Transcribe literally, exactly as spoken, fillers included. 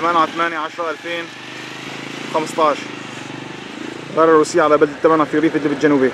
ثمانية ثمانية عشرة ألفين وخمسطعش. قرر روسيا على بلدة تمانعة في ريف إدلب الجنوبي.